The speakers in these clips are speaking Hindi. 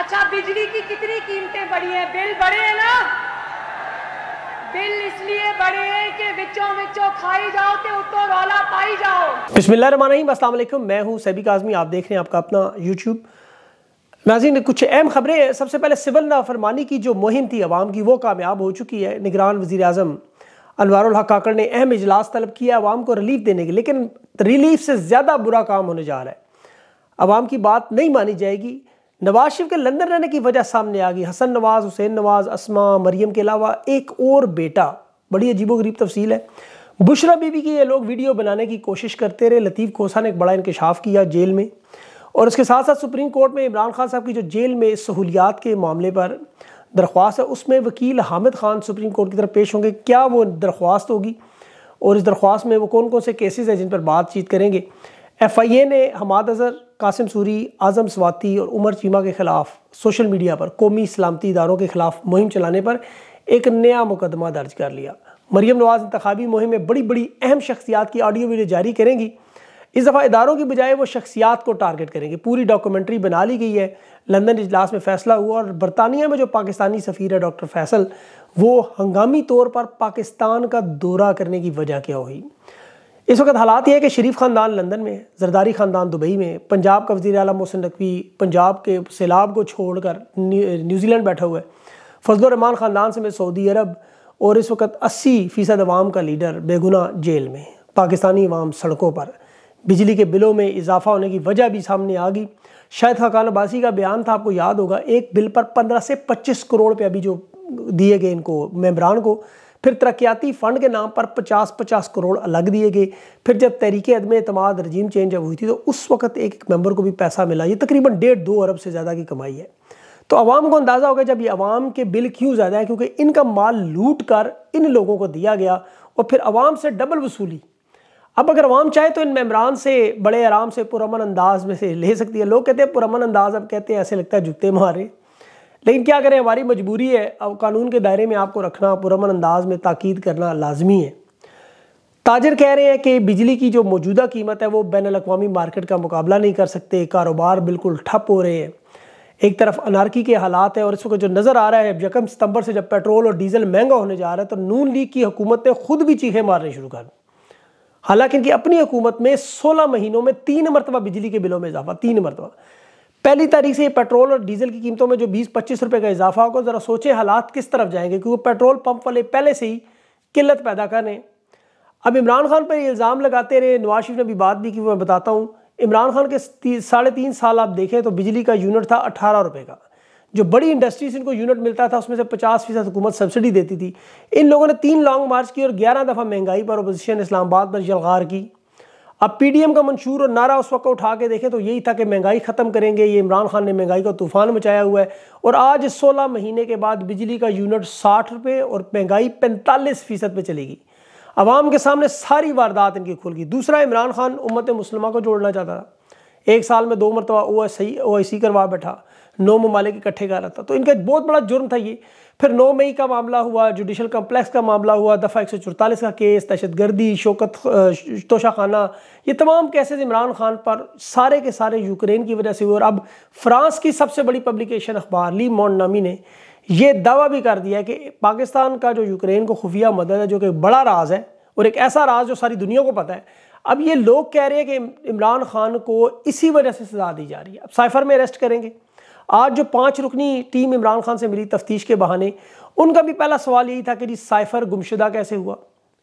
अच्छा, बिजली की कितनी कीमतें बढ़ी हैं? बिल बढ़े हैं ना? बिल इसलिए बढ़े हैं कि विचों खाई जाओ ते उतो रौला पाई जाओ। बिस्मिल्लाहिर्रहमानिर्रहीम, अस्सलाम वालेकुम, मैं हूं सैबिक आज़मी, आप देख रहे हैं आपका अपना YouTube। नाज़रीन, कुछ अहम खबरें हैं। सबसे पहले, सिविल नाफरमानी की जो मुहिम थी अवाम की, वो कामयाब हो चुकी है। निगरान वज़ीर-ए-आज़म अनवारुल हक काकड़ ने अहम इजलास तलब किया अवाम को रिलीफ देने के, लेकिन रिलीफ से ज़्यादा बुरा काम होने जा रहा है। अवाम की बात नहीं मानी जाएगी। नवाज शरीफ के लंदन रहने की वजह सामने आ गई। हसन नवाज, हुसैन नवाज, अस्मा मरियम के अलावा एक और बेटा, बड़ी अजीबोगरीब तफसील है। बुशरा बीबी की ये लोग वीडियो बनाने की कोशिश करते रहे। लतीफ़ खोसा ने एक बड़ा इंकशाफ किया जेल में, और उसके साथ साथ सुप्रीम कोर्ट में इमरान खान साहब की जो जेल में सहूलियात के मामले पर दरख्वास्त है, उसमें वकील हामिद खान सुप्रीम कोर्ट की तरफ पेश होंगे। क्या वो दरख्वास्त होगी और इस दरख्वास्त में वो कौन कौन से केसेस हैं जिन पर बातचीत करेंगे? FIA ने हमाद अजहर, कासिम सूरी, आज़म स्वाति और उमर चीमा के ख़िलाफ़ सोशल मीडिया पर कौमी सलामती इदारों के ख़िलाफ़ मुहिम चलाने पर एक नया मुकदमा दर्ज कर लिया। मरियम नवाज़ इंतखाबी मुहिम में बड़ी बड़ी अहम शख्सियात की ऑडियो वीडियो जारी करेंगी। इस दफ़ा इदारों की बजाय वो शख्सियात को टारगेट करेंगे। पूरी डॉक्यूमेंट्री बना ली गई है। लंदन इजलास में फैसला हुआ, और बरतानिया में जो पाकिस्तानी सफ़ीर है डॉक्टर फैसल, वो हंगामी तौर पर पाकिस्तान का दौरा करने की वजह क्या हुई? इस वक्त हालात ये है कि शरीफ ख़ानदान लंदन में है, जरदारी ख़ानदान दुबई में, पंजाब का वज़ीर आला मोहसिन नकवी पंजाब के सैलाब को छोड़कर न्यूजीलैंड बैठा हुआ है, फजलुर रहमान ख़ानदान से में सऊदी अरब, और इस वक्त 80% अवाम का लीडर बेगुनाह जेल में, पाकिस्तानी अवाम सड़कों पर। बिजली के बिलों में इजाफा होने की वजह भी सामने आ गई। शायद हकान अब्बासी का बयान था, आपको याद होगा, एक बिल पर 15 से 25 करोड़ रुपये अभी जो दिए गए इनको मेम्बरान को, फिर तरक्याती फ़ंड के नाम पर 50-50 करोड़ अलग दिए गए। फिर जब तहरीक अदम एतमाद रजीम चेंज जब हुई थी, तो उस वक्त एक मेंबर को भी पैसा मिला। ये तकरीबन 1.5-2 अरब से ज़्यादा की कमाई है। तो आवाम को अंदाज़ा होगा जब ये आवाम के बिल क्यों ज़्यादा है, क्योंकि इनका माल लूट कर इन लोगों को दिया गया और फिर आवाम से डबल वसूली। अब अगर आवाम चाहे तो इन मेम्बरान से बड़े आराम से पुरअमन अंदाज में से ले सकती है। लोग कहते हैं पुरअमन अंदाज, अब कहते हैं ऐसे लगता है जूते मारे, लेकिन क्या करें, हमारी मजबूरी है। अब कानून के दायरे में आपको रखना, पुरअमन अंदाज में ताकीद करना लाजमी है। ताजर कह रहे हैं कि बिजली की जो मौजूदा कीमत है वो बैन अल-अक़वामी मार्केट का मुकाबला नहीं कर सकते, कारोबार बिल्कुल ठप हो रहे हैं। एक तरफ अनारकी के हालात है, और इस वक्त जो नज़र आ रहा है 1 सितंबर से जब पेट्रोल और डीजल महंगा होने जा रहा है, तो नून लीग की हुकूमत ने खुद भी चीखें मारनी शुरू कर। हालांकि इनकी अपनी हुकूमत में 16 महीनों में 3 मरतबा बिजली के बिलों में इजाफा, 3 मरतबा। पहली तारीख से ये पेट्रोल और डीजल की कीमतों में जो 20-25 रुपये का इजाफा होगा, ज़रा सोचे हालात किस तरफ जाएंगे, क्योंकि पेट्रोल पंप वाले पहले से ही किल्लत पैदा कर रहे हैं। अब इमरान खान पर इल्ज़ाम लगाते रहे, नवाज शरीफ ने भी बात भी की, मैं बताता हूँ। इमरान खान के 3.5 साल आप देखें तो बिजली का यूनिट था 18 रुपये का। जो बड़ी इंडस्ट्री से इनको यूनिट मिलता था, उसमें से 50% हुकूमत सब्सिडी देती थी। इन लोगों ने 3 लॉन्ग मार्च की और 11 दफ़ा महंगाई पर अपोजिशन इस्लामाबाद पर जलगार की। अब PDM का मंशूर और नारा उस वक्त उठा के देखें तो यही था कि महंगाई ख़त्म करेंगे। ये इमरान खान ने महंगाई का तूफ़ान मचाया हुआ है, और आज 16 महीने के बाद बिजली का यूनिट 60 रुपये और महंगाई 45% पर चलेगी। आवाम के सामने सारी वारदात इनकी खुल गई। दूसरा, इमरान खान उम्मत मुसलमा को जोड़ना चाहता था, एक साल में 2 मरतबा OIC करवा बैठा, 9 ममालिक इकट्ठे कर रहा था, तो इनका बहुत बड़ा जुर्म था ये। फिर 9 मई का मामला हुआ, जुडिशल कम्प्लेक्स का मामला हुआ, दफ़ा 144 का केस, दहशतगर्दी, शौकत तोशाखाना, ये तमाम केसेस इमरान खान पर सारे के सारे यूक्रेन की वजह से हुए। और अब फ्रांस की सबसे बड़ी पब्लिकेशन अखबार ली मोंड नामी ने यह दावा भी कर दिया कि पाकिस्तान का जो यूक्रेन को खुफिया मदद है, जो कि बड़ा राज है और एक ऐसा राज जो सारी दुनिया को पता है, अब ये लोग कह रहे हैं कि इमरान खान को इसी वजह से सजा दी जा रही है। अब साइफर में अरेस्ट करेंगे। आज जो 5 रुकनी टीम इमरान खान से मिली तफ्तीश के बहाने, उनका भी पहला सवाल यही था कि जी साइफर गुमशुदा कैसे हुआ।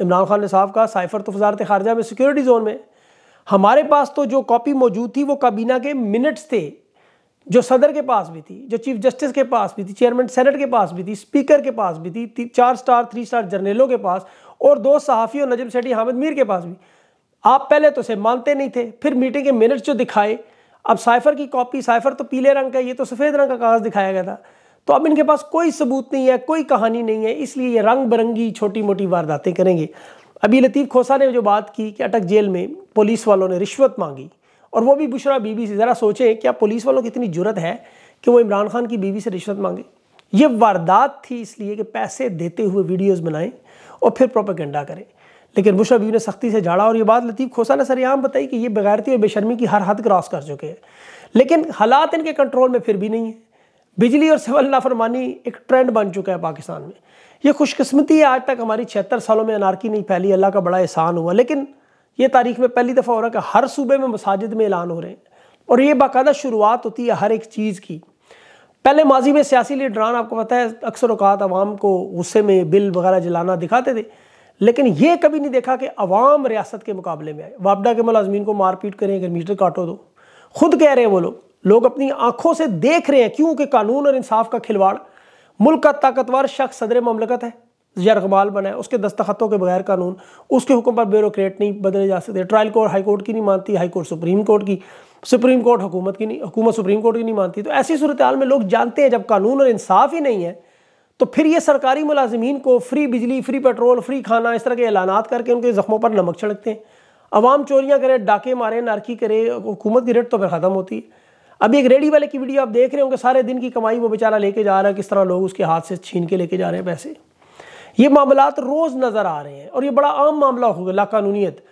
इमरान खान ने साफ कहा साइफर तो वजारत खारजा में सिक्योरिटी जोन में, हमारे पास तो जो कॉपी मौजूद थी वो काबीना के मिनट्स थे, जो सदर के पास भी थी, जो चीफ जस्टिस के पास भी थी, चेयरमैन सेनेट के पास भी थी, स्पीकर के पास भी थी, 4-स्टार 3-स्टार जर्नलों के पास, और 2 सहाफ़ी और नजीब सिद्दीकी हामिद मीर के पास भी। आप पहले तो उसे मानते नहीं थे, फिर मीटिंग के मिनट्स जो दिखाए, अब साइफर की कॉपी, साइफर तो पीले रंग का, ये तो सफ़ेद रंग का कागज़ दिखाया गया था, तो अब इनके पास कोई सबूत नहीं है, कोई कहानी नहीं है, इसलिए ये रंग बिरंगी छोटी मोटी वारदातें करेंगे। अभी लतीफ़ खोसा ने जो बात की कि अटक जेल में पुलिस वालों ने रिश्वत मांगी, और वो भी बुशरा बीबी से, ज़रा सोचें क्या पुलिस वालों की इतनी जुर्रत है कि वो इमरान खान की बीवी से रिश्वत मांगे। ये वारदात थी इसलिए कि पैसे देते हुए वीडियोज़ बनाएँ और फिर प्रोपेगेंडा करें, लेकिन बुशरा बीबी ने सख्ती से झाड़ा। और ये बात लतीफ़ खोसा ने सरेआम बताई कि ये बेगैरती और बेशर्मी की हर हद क्रॉस कर चुके हैं, लेकिन हालात इनके कंट्रोल में फिर भी नहीं है। बिजली और सिविल नाफरमानी एक ट्रेंड बन चुका है पाकिस्तान में। ये खुशकिस्मती है आज तक हमारी 76 सालों में अनारकी नहीं फैली, अल्लाह का बड़ा एहसान हुआ। लेकिन ये तारीख में पहली दफ़ा हो रहा है कि हर सूबे में मसाजिद में ऐलान हो रहे हैं, और ये बाकायदा शुरुआत होती है हर एक चीज़ की। पहले माजी में सियासी लीडरान आपको पता है अक्सर औकात आवाम को गुस्से में बिल वगैरह जलाना दिखाते थे, लेकिन ये कभी नहीं देखा कि अवाम रियासत के मुकाबले में आए। वापडा के मुलाजमीन को मारपीट करें, अगर मीटर काटो दो, खुद कह रहे हैं वो लोग अपनी आंखों से देख रहे हैं, क्योंकि कानून और इंसाफ का खिलवाड़। मुल्क का ताकतवर शख्स सदर ममलकत है, यरगमाल बना है, उसके दस्तखतों के बगैर कानून, उसके हुक्म पर ब्यूरोक्रेट नहीं बदले जा सकते। ट्रायल कोर्ट हाई कोर्ट की नहीं मानती, हाई कोर्ट सुप्रीम कोर्ट की, सुप्रीम कोर्ट हुकूमत की नहीं, हुकूमत सुप्रीम कोर्ट की नहीं मानती। तो ऐसी सूरत हाल में लोग जानते हैं जब कानून और इंसाफ ही नहीं है तो फिर ये सरकारी मुलाजमीन को फ्री बिजली, फ्री पेट्रोल, फ्री खाना, इस तरह के ऐलानात करके उनके ज़ख्मों पर नमक छिड़कते हैं। अवाम चोरियाँ करे, डाके मारे, नारकी करे, हुकूमत की रेड तो फिर ख़त्म होती है। अभी एक रेडी वाले की वीडियो आप देख रहे होंगे, सारे दिन की कमाई वो बेचारा लेके जा रहा है, किस तरह लोग उसके हाथ से छीन के लेके जा रहे हैं पैसे। ये मामलात रोज़ नज़र आ रहे हैं और ये बड़ा आम मामला हो गया लाकानूनीत।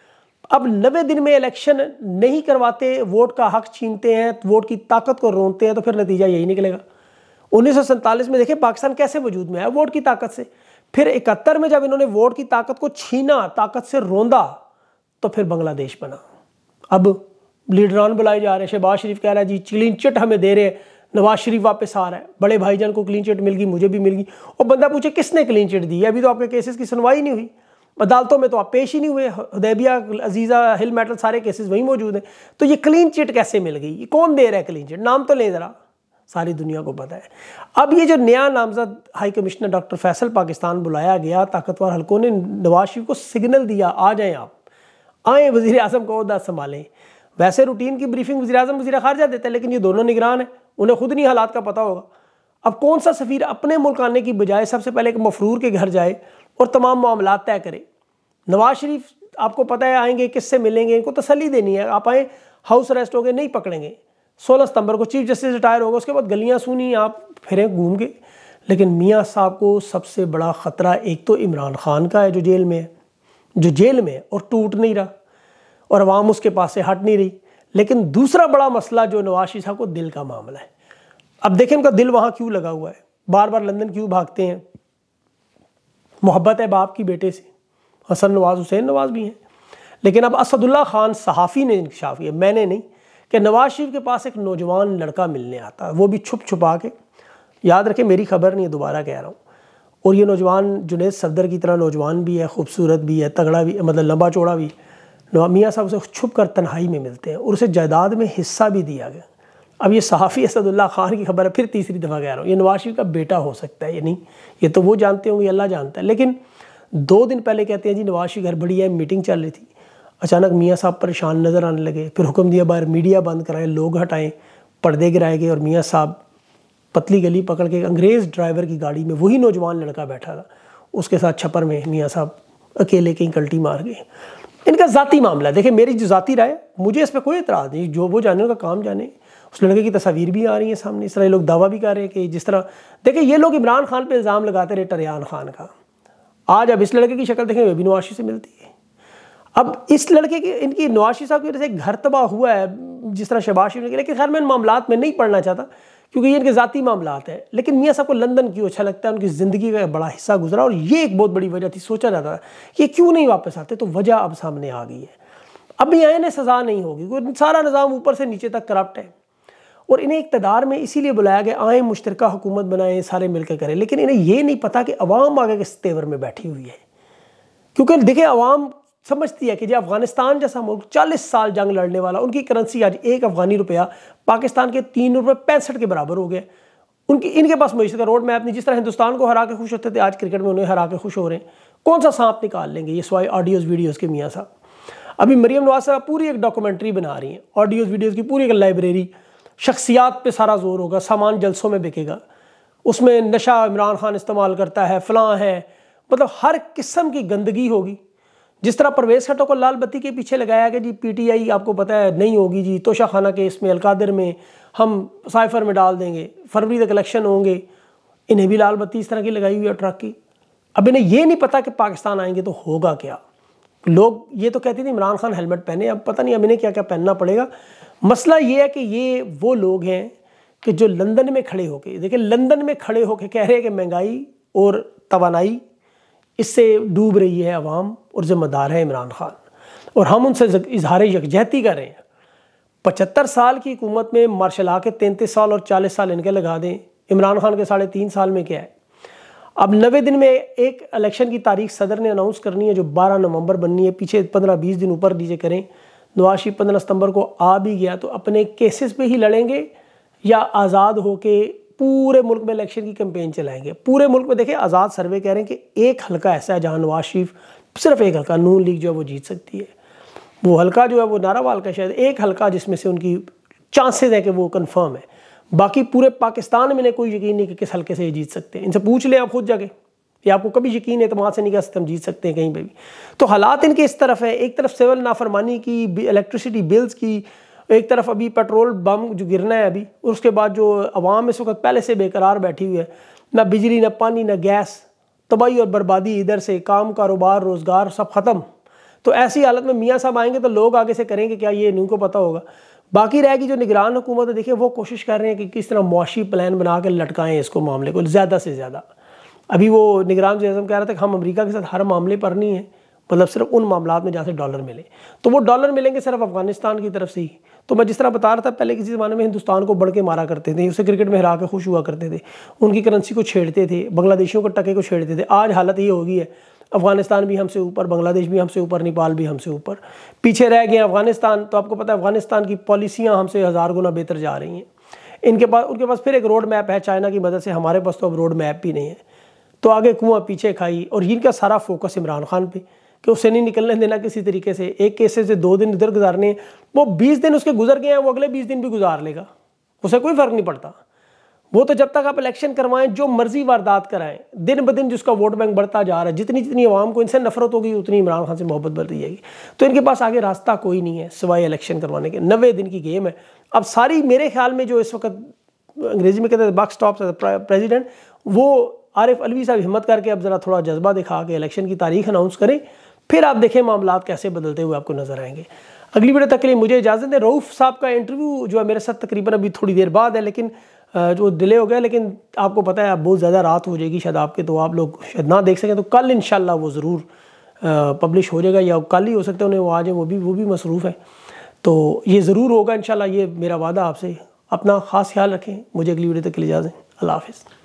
अब 90 दिन में इलेक्शन नहीं करवाते, वोट का हक छीनते हैं, वोट की ताकत को रोनते हैं, तो फिर नतीजा यही निकलेगा। 1947 में देखें पाकिस्तान कैसे वजूद में आया, वोट की ताकत से। फिर 71 में जब इन्होंने वोट की ताकत को छीना, ताकत से रोंदा, तो फिर बांग्लादेश बना। अब लीडरान बुलाए जा रहे हैं, शहबाज शरीफ कह रहा है जी क्लीन चिट हमें दे रहे हैं, नवाज शरीफ वापस आ रहा है, बड़े भाईजान को क्लीन चिट मिल गई, मुझे भी मिल गई। और बंदा पूछे किसने क्लीन चिट दी है, अभी तो आपके केसेस की सुनवाई नहीं हुई, अदालतों में तो आप पेश ही नहीं हुए, हुदैबिया, अजीज़ा, हिल मेटल सारे केसेस वहीं मौजूद हैं, तो ये क्लीन चिट कैसे मिल गई, ये कौन दे रहा है क्लीन चिट, नाम तो लें ज़रा, सारी दुनिया को पता है। अब ये जो नया नामजद high commissioner doctor Faisal Pakistan बुलाया गया, ताकतवर हलकों ने नवाज शरीफ को सिग्नल दिया आ जाएँ, आप आएँ, वज़ीर आज़म का ओहदा संभालें। वैसे रूटीन की ब्रीफिंग वज़ीर आज़म, वज़ीर ख़ारजा देते हैं, लेकिन ये दोनों निगरान हैं, उन्हें खुद नहीं हालात का पता होगा। अब कौन सा सफ़ीर अपने मुल्क आने की बजाय सबसे पहले एक मफरूर के घर जाए और तमाम मामला तय करे। नवाज शरीफ आपको पता है आएंगे, किससे मिलेंगे, इनको तसल्ली देनी है, आप आएँ, हाउस अरेस्ट हो गए, नहीं पकड़ेंगे। 16 सितंबर को चीफ जस्टिस रिटायर होगा, उसके बाद गलियाँ सूनी आप फिरें घूम के। लेकिन मियाँ साहब को सबसे बड़ा ख़तरा एक तो इमरान खान का है जो जेल में है, और टूट नहीं रहा और आवाम उसके पास से हट नहीं रही। लेकिन दूसरा बड़ा मसला जो नवाज शरीफ साहब को दिल का मामला है। अब देखें उनका दिल वहाँ क्यों लगा हुआ है, बार बार लंदन क्यों भागते हैं, मोहब्बत है बाप की बेटे से, हसन नवाज, हुसैन नवाज भी हैं। लेकिन अब असदुल्ला खान सहाफ़ी ने इंकशाफ किया, मैंने नहीं, कि नवाज शरीफ के पास एक नौजवान लड़का मिलने आता है, वो भी छुप छुपा के। याद रखें मेरी खबर नहीं है, दोबारा कह रहा हूँ। और ये नौजवान जुनैद सफदर की तरह नौजवान भी है, खूबसूरत भी है, तगड़ा भी, मतलब लंबा चौड़ा भी। मियाँ साहब उसे छुप कर तन्हाई में मिलते हैं और उसे जायदाद में हिस्सा भी दिया गया। अब ये सहाफ़ी असदुल्ला खान की खबर है, फिर तीसरी दफ़ा कह रहा हूँ, ये नवाज शरीफ का बेटा हो सकता है या नहीं, ये तो वो जानते होंगे, अल्लाह जानता है। लेकिन 2 दिन पहले कहते हैं जी नवाज शरीफ घर बड़ी है, मीटिंग चल रही थी, अचानक मियाँ साहब परेशान नज़र आने लगे, फिर हुक्म दिया बाहर मीडिया बंद कराएं, लोग हटाएं, पर्दे गिराए गए और मियाँ साहब पतली गली पकड़ के अंग्रेज़ ड्राइवर की गाड़ी में, वही नौजवान लड़का बैठा था, उसके साथ छपर में मियाँ साहब अकेले कहीं कल्टी मार गए। इनका ज़ाती मामला देखिए, मेरी जो ज़ाती राय, मुझे इस पर कोई एतराज़ नहीं, जो वो जाने उनका काम जाने। उस लड़के की तस्वीर भी आ रही है सामने, इस तरह लोग दावा भी कर रहे हैं कि जिस तरह देखिए ये लोग इमरान खान पे इल्ज़ाम लगाते रहे टरयान खान का, आज अब इस लड़के की शक्ल देखें, वे भी नवाज शरीफ से मिलती है। अब इस लड़के की इनकी नवाज शरीफ साहब की वजह से घर तबाह हुआ है जिस तरह शहबाज शरीफ ने, लेकिन खैर मैं इन मामलों में नहीं पढ़ना चाहता क्योंकि ये इनके ज़ाती मामला हैं। लेकिन मियाँ साहब को लंदन क्यों अच्छा लगता है, उनकी ज़िंदगी का बड़ा हिस्सा गुजरा और ये एक बहुत बड़ी वजह थी, सोचा जाता था कि क्यों नहीं वापस आते, तो वजह अब सामने आ गई है। अब भी आए ने सज़ा नहीं होगी क्योंकि सारा निज़ाम ऊपर से नीचे तक करप्ट है और इन्हें इक़्तिदार में इसीलिए बुलाया गया, आएँ मुश्तरका हुकूमत बनाएँ, सारे मिलकर करें। लेकिन इन्हें यह नहीं पता कि अवाम आगे किस तेवर में बैठी हुई है, क्योंकि देखिए अवाम समझती है कि जो अफगानिस्तान जैसा मुल्क 40 साल जंग लड़ने वाला, उनकी करेंसी आज एक अफगानी रुपया पाकिस्तान के 3.65 के बराबर हो गया, उनकी इनके पास मईशत का रोड मैप नहीं। जिस तरह हिंदुस्तान को हरा के खुश होते थे, आज क्रिकेट में उन्हें हरा के खुश हो रहे हैं, कौन सा सांप निकाल लेंगे ये स्वाई ऑडियोज़ वीडियोज़ के। मियाँ साहब अभी मरीम नवाज साहब पूरी एक डॉक्यूमेंट्री बना रही हैं, ऑडियोज़ वीडियोज़ की पूरी एक लाइब्रेरी, शख्सियात पर सारा जोर होगा, सामान जलसों में बिकेगा, उसमें नशा इमरान खान इस्तेमाल करता है, फलां है, मतलब हर किस्म की गंदगी होगी। जिस तरह परवेज़ खट्टो को लाल बत्ती के पीछे लगाया गया जी, PTI आपको पता है नहीं होगी जी, तोशा खाना के इसमें अलकादर में हम साइफर में डाल देंगे, फरवरी तक इलेक्शन होंगे, इन्हें भी लाल बत्ती इस तरह की लगाई हुई है ट्रक की। अब इन्हें ये नहीं पता कि पाकिस्तान आएंगे तो होगा क्या। लोग ये तो कहते थे इमरान खान हेलमेट पहने, अब पता नहीं अब इन्हें क्या क्या पहनना पड़ेगा। मसला ये है कि ये वो लोग हैं कि जो लंदन में खड़े होके, देखिए लंदन में खड़े होके कह रहे हैं कि महंगाई और तवानाई इससे डूब रही है आवाम और ज़िम्मेदार है इमरान खान, और हम उनसे इजहार यकजहती कर रहे हैं। 75 साल की हुकूमत में मार्शल आके 33 साल और 40 साल इनके लगा दें, इमरान खान के 3.5 साल में क्या है। अब 90 दिन में एक इलेक्शन की तारीख सदर ने अनाउंस करनी है जो 12 नवंबर बननी है, पीछे 15-20 दिन ऊपर दीजिए करें। नवाज शरीफ 15 सितंबर को आ भी गया तो अपने केसेस पे ही लड़ेंगे या आज़ाद होके पूरे मुल्क में इलेक्शन की कैंपेन चलाएंगे। पूरे मुल्क में देखें, आज़ाद सर्वे कह रहे हैं कि एक हल्का ऐसा है जहाँ नवाज शरीफ, सिर्फ एक हल्का नून लीग जो है वो जीत सकती है। वो हल्का जो है वो नारावाल का शायद एक हल्का जिसमें से उनकी चांसेस है कि वो कंफर्म है। बाकी पूरे पाकिस्तान में ने कोई यकीन नहीं कि किस हल्के से ये जीत सकते हैं। इनसे पूछ लें आप खुद जाके, या आपको कभी यकीन एतमाद से नहीं कह सकते हम जीत सकते हैं कहीं पर भी। तो हालात इनके इस तरफ है, एक तरफ सिविल नाफरमानी की, इलेक्ट्रिसिटी बिल्स की, एक तरफ अभी पेट्रोल बम जो गिरना है अभी, और उसके बाद जो आवाम इस वक्त पहले से बेकरार बैठी हुई है, ना बिजली ना पानी ना गैस, तबाही और बर्बादी इधर से, काम कारोबार रोज़गार सब ख़त्म। तो ऐसी हालत में मियाँ साहब आएंगे तो लोग आगे से करेंगे क्या, ये इनको पता होगा। बाकी रहेगी जो निगरान हुकूमत है, देखिए वो कोशिश कर रहे हैं कि किस तरह मुआशी प्लान बना के लटकाएं इसको, मामले को ज़्यादा से ज़्यादा। अभी वो निगरान वज़ीर आज़म कह रहा था कि हम अमेरिका के साथ हर मामले पर नहीं है, मतलब सिर्फ उन मामलों में जहाँ से डॉलर मिले, तो वो डॉलर मिलेंगे सिर्फ अफगानिस्तान की तरफ से ही। तो मैं जिस तरह बता रहा था, पहले किसी ज़माने में हिंदुस्तान को बढ़ के मारा करते थे, उसे क्रिकेट में हरा के खुश हुआ करते थे, उनकी करेंसी को छेड़ते थे, बांग्लादेशियों के टके को छेड़ते थे। आज हालत ये होगी है, अफगानिस्तान भी हमसे ऊपर, बांग्लादेश भी हमसे ऊपर, नेपाल भी हमसे ऊपर, पीछे रह गए अफगानिस्तान। तो आपको पता है अफगानिस्तान की पॉलिसियाँ हमसे 1000 गुना बेहतर जा रही हैं। इनके पास, उनके पास फिर एक रोड मैप है चाइना की मदद से, हमारे पास तो अब रोड मैप भी नहीं है। तो आगे कुआं पीछे खाई, और इनका सारा फोकस इमरान खान पे कि उसे नहीं निकलने देना किसी तरीके से। एक केस से 2 दिन इधर गुजारने हैं, वो 20 दिन उसके गुजर गए हैं, वो अगले 20 दिन भी गुजार लेगा, उसे कोई फ़र्क नहीं पड़ता। वो तो जब तक आप इलेक्शन करवाएं जो मर्जी वारदात कराएं, दिन ब दिन जिसका वोट बैंक बढ़ता जा रहा है, जितनी जितनी आवाम को इनसे नफरत होगी उतनी इमरान खान से मोहब्बत बढ़ती जाएगी। तो इनके पास आगे रास्ता कोई नहीं है सिवाय इलेक्शन करवाने के। 90 दिन की गेम है। अब सारी, मेरे ख्याल में जो इस वक्त अंग्रेजी में कहते हैं बक स्टॉप्स प्रेजिडेंट, वो आरिफ अलवी साहब हिम्मत करके अब ज़रा थोड़ा जज्बा दिखा के इलेक्शन की तारीख अनाउंस करें, फिर आप देखें मामलात कैसे बदलते हुए आपको नजर आएंगे। अगली वीडियो तक के लिए मुझे इजाज़त दें। रऊफ़ साहब का इंटरव्यू जो है मेरे साथ तकरीबन अभी थोड़ी देर बाद है, लेकिन जो डिले हो गया, लेकिन आपको पता है अब बहुत ज़्यादा रात हो जाएगी शायद आपके, तो आप लोग शायद ना देख सकें। तो कल इंशाल्लाह वो ज़रूर पब्लिश हो जाएगा, या कल ही हो सकता है उन्हें, वो आज है, वो भी मसरूफ़ है। तो ये ज़रूर होगा इंशाल्लाह, ये मेरा वादा आपसे। अपना ख़ास ख्याल रखें। मुझे अगली वीडियो तक के लिए इजाज़त दें। अल्लाह हाफ़िज़।